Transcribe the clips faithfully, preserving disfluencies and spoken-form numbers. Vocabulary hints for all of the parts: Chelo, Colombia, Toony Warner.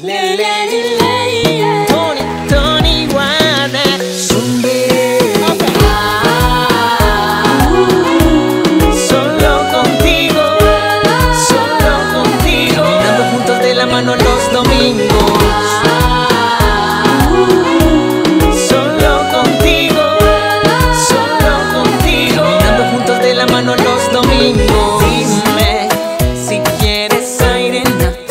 Le, le, le, le, Toony, Toony Warner. Zombie. Okay. Ah, uh, solo contigo, solo contigo. Caminando juntos de la mano los domingos. Ah, uh, solo contigo, solo contigo. Caminando juntos de la mano los domingos. Dime si quieres aire natural.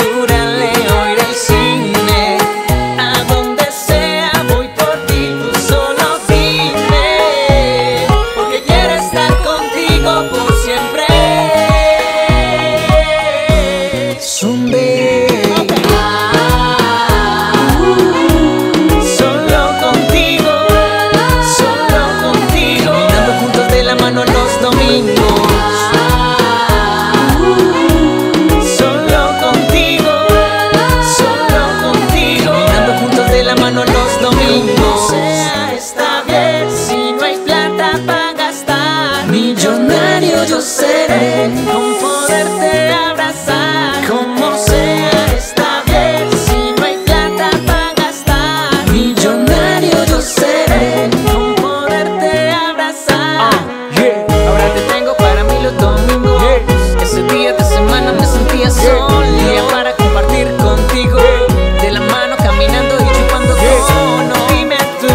Yo seré con poderte abrazar, como sea, está bien. Si no hay plata para gastar, millonario yo seré con poderte abrazar. Uh, yeah. Ahora te tengo para mí los domingos. Yeah. Ese día de semana me sentía yeah. solo. Yeah. Para compartir contigo, yeah. de la mano caminando y chupando yeah. todo. No, dime tú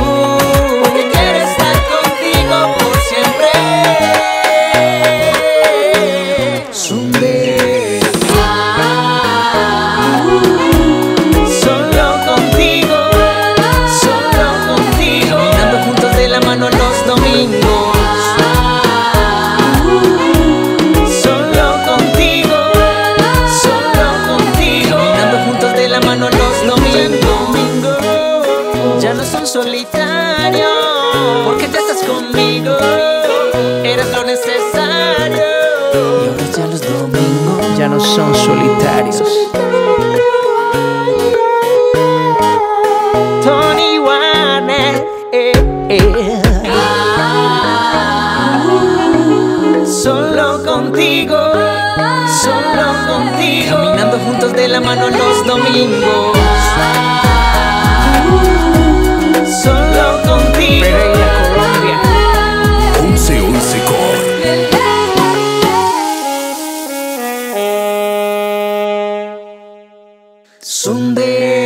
que quieres estar contigo por siempre. Solitario, porque tú estás conmigo, eres lo necesario. Y ahora ya los domingos ya no son solitarios. Toony Warner, eh, eh. Ah, uh, solo contigo, solo contigo. Caminando juntos de la mano los domingos. Solo contigo, Colombia. once once con Zombie.